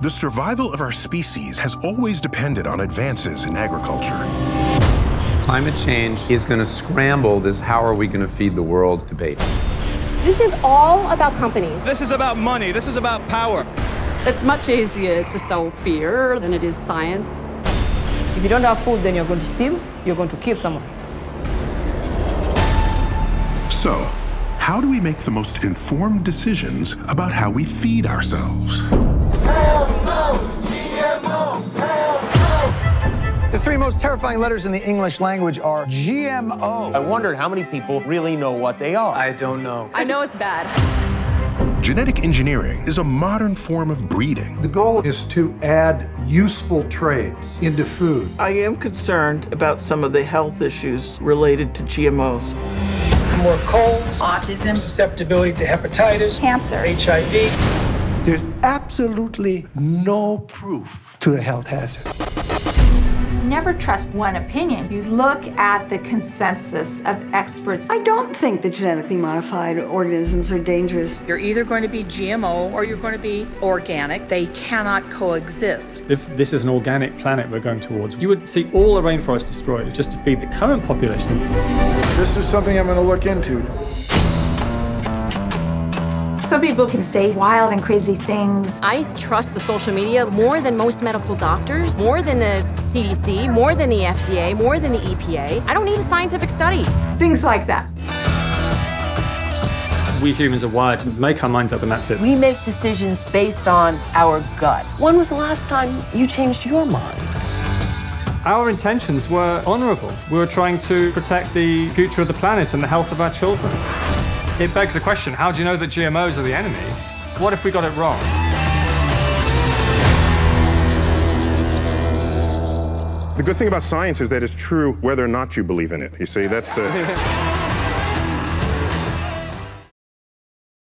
The survival of our species has always depended on advances in agriculture. Climate change is going to scramble this "how are we going to feed the world" debate. This is all about companies. This is about money. This is about power. It's much easier to sell fear than it is science. If you don't have food, then you're going to steal, you're going to kill someone. So, how do we make the most informed decisions about how we feed ourselves? Hell no! GMO! Hell no! The three most terrifying letters in the English language are GMO. I wondered how many people really know what they are. I don't know. I know it's bad. Genetic engineering is a modern form of breeding. The goal is to add useful traits into food. I am concerned about some of the health issues related to GMOs. More colds, autism, susceptibility to hepatitis, cancer, HIV. There's absolutely no proof to the health hazard. Never trust one opinion. You look at the consensus of experts. I don't think that genetically modified organisms are dangerous. You're either going to be GMO or you're going to be organic. They cannot coexist. If this is an organic planet we're going towards, you would see all the rainforest destroyed just to feed the current population. This is something I'm going to look into. Some people can say wild and crazy things. I trust the social media more than most medical doctors, more than the CDC, more than the FDA, more than the EPA. I don't need a scientific study. Things like that. We humans are wired to make our minds up, and that's it. We make decisions based on our gut. When was the last time you changed your mind? Our intentions were honorable. We were trying to protect the future of the planet and the health of our children. It begs the question, how do you know that GMOs are the enemy? What if we got it wrong? The good thing about science is that it's true whether or not you believe in it. You see, that's the...